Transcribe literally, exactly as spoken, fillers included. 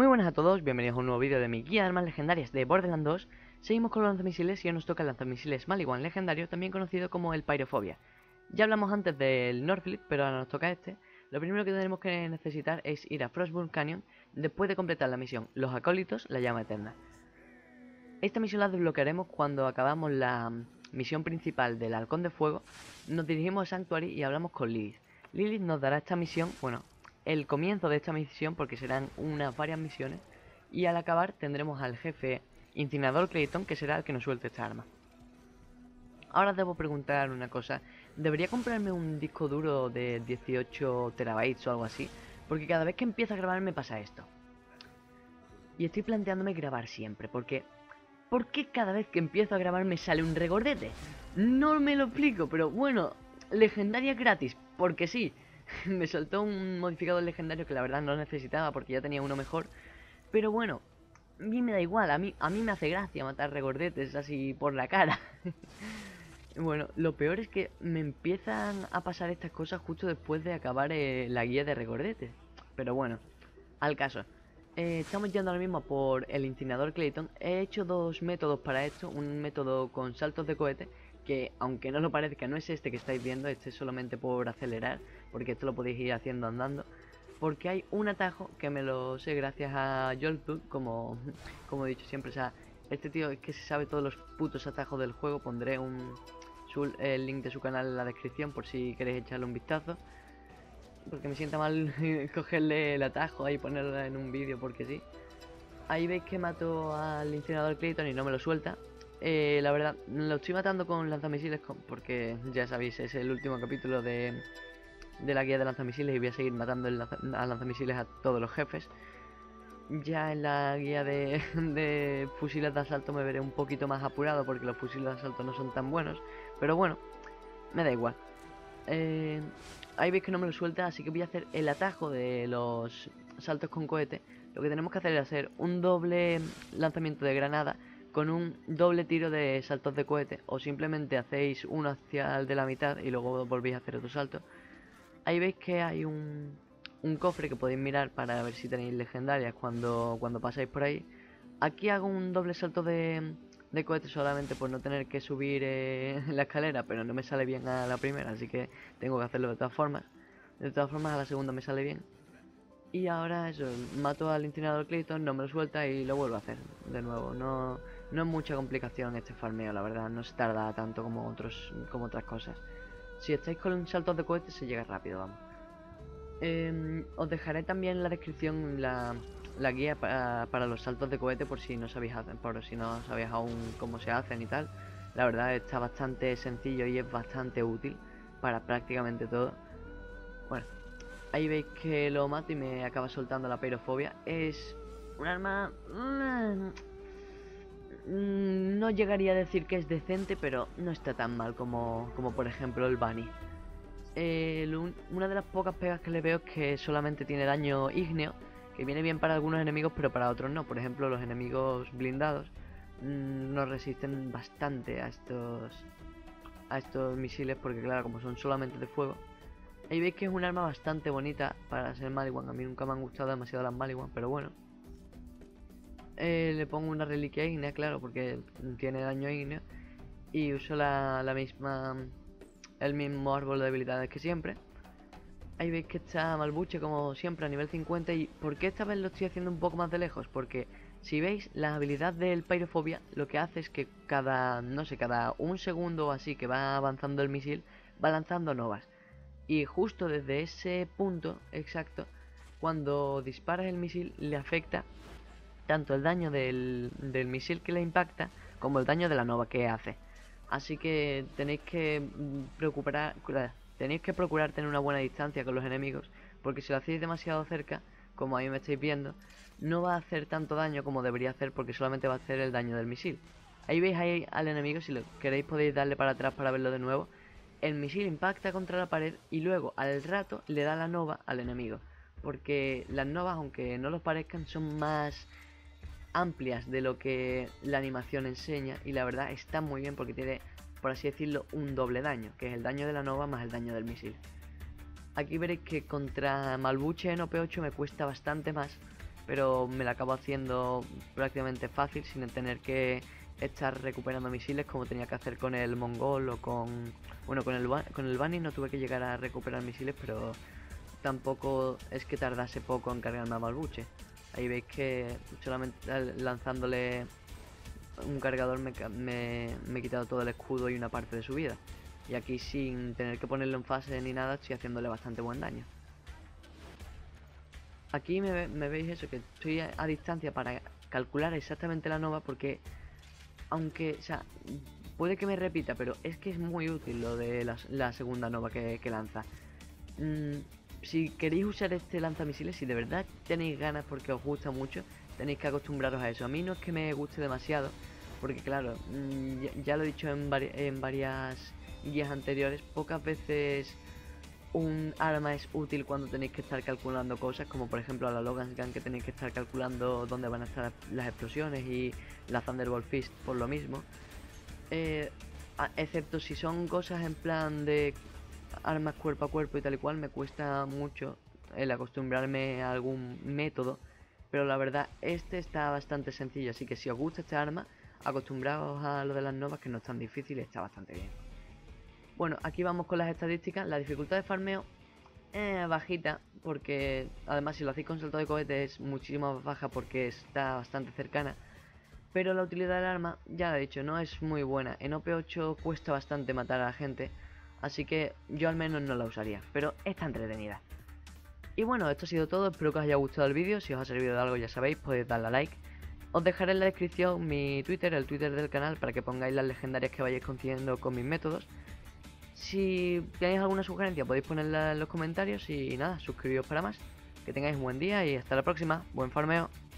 Muy buenas a todos, bienvenidos a un nuevo vídeo de mi guía de armas legendarias de Borderlands dos. Seguimos con los lanzamisiles y hoy nos toca el lanzamisiles Maliwan legendario, también conocido como el Pyrophobia. Ya hablamos antes del Northflip, pero ahora nos toca este. Lo primero que tenemos que necesitar es ir a Frostburn Canyon después de completar la misión Los Acólitos, la Llama Eterna. Esta misión la desbloquearemos cuando acabamos la misión principal del Halcón de Fuego. Nos dirigimos a Sanctuary y hablamos con Lilith. Lilith nos dará esta misión, bueno... el comienzo de esta misión, porque serán unas varias misiones, y al acabar tendremos al jefe Incinerador Clayton, que será el que nos suelte esta arma. Ahora debo preguntar una cosa: ¿debería comprarme un disco duro de dieciocho terabytes o algo así? Porque cada vez que empiezo a grabar me pasa esto. Y estoy planteándome grabar siempre, porque... ¿por qué cada vez que empiezo a grabar me sale un regordete? No me lo explico, pero bueno, legendaria gratis, porque sí. Me soltó un modificador legendario que la verdad no necesitaba porque ya tenía uno mejor. Pero bueno, a mí me da igual, a mí, a mí me hace gracia matar regordetes así por la cara. Bueno, lo peor es que me empiezan a pasar estas cosas justo después de acabar eh, la guía de regordetes. Pero bueno, al caso. Eh, estamos yendo ahora mismo por el Incinerador Clayton. He hecho dos métodos para esto. Un método con saltos de cohete, que aunque no lo parezca no es este que estáis viendo, este es solamente por acelerar, porque esto lo podéis ir haciendo andando, porque hay un atajo que me lo sé gracias a Joltzdude, como, como he dicho siempre. O sea, este tío es que se sabe todos los putos atajos del juego. Pondré un su, el link de su canal en la descripción por si queréis echarle un vistazo, porque me sienta mal cogerle el atajo ahí y ponerlo en un vídeo porque sí. Ahí veis que mato al Incinerador Clayton y no me lo suelta. Eh, la verdad, lo estoy matando con lanzamisiles con, porque ya sabéis, es el último capítulo de, de la guía de lanzamisiles y voy a seguir matando el lanza, a lanzamisiles a todos los jefes. Ya en la guía de, de fusiles de asalto me veré un poquito más apurado porque los fusiles de asalto no son tan buenos, pero bueno, me da igual. Eh, ahí veis que no me lo suelta, así que voy a hacer el atajo de los saltos con cohete. Lo que tenemos que hacer es hacer un doble lanzamiento de granada con un doble tiro de saltos de cohete, o simplemente hacéis uno hacia el de la mitad y luego volvéis a hacer otro salto. Ahí veis que hay un, un cofre que podéis mirar para ver si tenéis legendarias cuando, cuando pasáis por ahí. Aquí hago un doble salto de, de cohete solamente por no tener que subir eh, la escalera, pero no me sale bien a la primera, así que tengo que hacerlo de todas formas. De todas formas a la segunda me sale bien. Y ahora eso, mato al Incinerador Clayton, no me lo suelta y lo vuelvo a hacer de nuevo. No... No es mucha complicación este farmeo, la verdad, no se tarda tanto como otros como otras cosas. Si estáis con saltos de cohete se llega rápido, vamos. Eh, os dejaré también en la descripción la, la guía para, para los saltos de cohete por si no sabéis por si no sabéis aún cómo se hacen y tal. La verdad está bastante sencillo y es bastante útil para prácticamente todo. Bueno, ahí veis que lo mato y me acaba soltando la Pyrofobia. Es un arma... no llegaría a decir que es decente, pero no está tan mal como, como por ejemplo el Bunny. Eh, lo, una de las pocas pegas que le veo es que solamente tiene daño ígneo, que viene bien para algunos enemigos pero para otros no. Por ejemplo, los enemigos blindados mmm, nos resisten bastante a estos, a estos misiles, porque claro, como son solamente de fuego. Ahí veis que es un arma bastante bonita para ser Maliwan. A mí nunca me han gustado demasiado las Maliwan, pero bueno. Eh, le pongo una reliquia ígnea, claro, porque tiene daño ígneo, y uso la, la misma el mismo árbol de habilidades que siempre. Ahí veis que está Malbuche como siempre a nivel cincuenta. ¿Y por qué esta vez lo estoy haciendo un poco más de lejos? Porque si veis la habilidad del Pyrophobia, lo que hace es que cada, no sé, cada un segundo o así que va avanzando el misil, va lanzando novas, y justo desde ese punto exacto, cuando disparas el misil, le afecta tanto el daño del, del misil que le impacta como el daño de la nova que hace. Así que tenéis que procurar, tenéis que procurar tener una buena distancia con los enemigos, porque si lo hacéis demasiado cerca, como ahí me estáis viendo, no va a hacer tanto daño como debería hacer, porque solamente va a hacer el daño del misil. Ahí veis ahí al enemigo, si lo queréis podéis darle para atrás para verlo de nuevo. El misil impacta contra la pared y luego al rato le da la nova al enemigo, porque las novas, aunque no los parezcan, son más amplias de lo que la animación enseña, y la verdad está muy bien porque tiene, por así decirlo, un doble daño, que es el daño de la nova más el daño del misil. Aquí veréis que contra Malbuche en O P ocho me cuesta bastante más, pero me la acabo haciendo prácticamente fácil sin tener que estar recuperando misiles como tenía que hacer con el mongol o con... Bueno, con el, con el Bunny no tuve que llegar a recuperar misiles, pero tampoco es que tardase poco en cargarme a Malbuche. Ahí veis que solamente lanzándole un cargador me, me, me he quitado todo el escudo y una parte de su vida. Y aquí sin tener que ponerlo en fase ni nada estoy haciéndole bastante buen daño. Aquí me, me veis eso, que estoy a, a distancia para calcular exactamente la nova porque... Aunque, o sea, puede que me repita, pero es que es muy útil lo de la, la segunda nova que, que lanza. Mm, si queréis usar este lanzamisiles, si de verdad tenéis ganas porque os gusta mucho, tenéis que acostumbraros a eso. A mí no es que me guste demasiado, porque claro, mm, ya, ya lo he dicho en, vari en varias guías anteriores, pocas veces un arma es útil cuando tenéis que estar calculando cosas, como por ejemplo a la Logan's Gun, que tenéis que estar calculando dónde van a estar las explosiones, y la Thunderbolt Fist por lo mismo, eh, a, excepto si son cosas en plan de armas cuerpo a cuerpo y tal y cual. Me cuesta mucho el acostumbrarme a algún método, pero la verdad este está bastante sencillo, así que si os gusta esta arma, acostumbraos a lo de las novas, que no es tan difícil y está bastante bien. Bueno, aquí vamos con las estadísticas. La dificultad de farmeo es eh, bajita, porque además si lo hacéis con salto de cohete es muchísimo más baja porque está bastante cercana. Pero la utilidad del arma, ya lo he dicho, no es muy buena. En O P ocho cuesta bastante matar a la gente, así que yo al menos no la usaría, pero está entretenida. Y bueno, esto ha sido todo, espero que os haya gustado el vídeo. Si os ha servido de algo, ya sabéis, podéis darle a like. Os dejaré en la descripción mi Twitter, el Twitter del canal, para que pongáis las legendarias que vayáis consiguiendo con mis métodos. Si tenéis alguna sugerencia podéis ponerla en los comentarios y nada, suscribiros para más. Que tengáis un buen día y hasta la próxima. Buen farmeo.